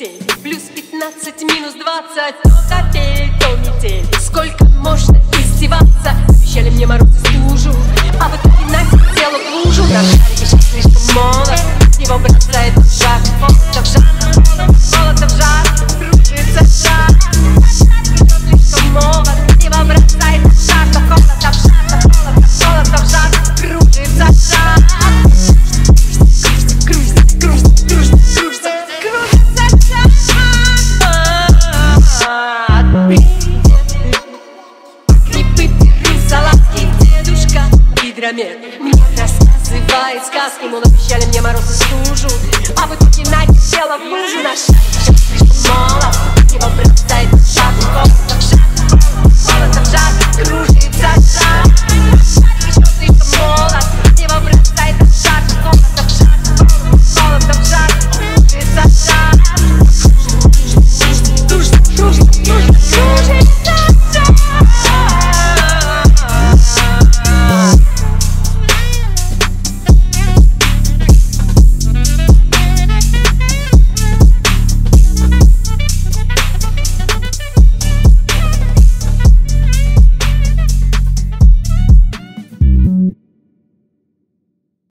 метель, +15, -20, то капель, то метель. Сколько можно издеваться? Обещали мне мороз и стужу, а в итоге нафиг дело в лужу. Наш шарик еще слишком молод, его бросает в жар. Молотов жар, молотов жар, кружится жар. Наш шарик еще слишком молод, его бросает в жар. Молотов жар, молотов жар, кружится жар. Мне рассказывает сказки, мол, обещали мне мороз и стужу, а в итоге надела в лужу. Наш шарик слишком молод, его бросает в жар. Молотов жар, кружится жар.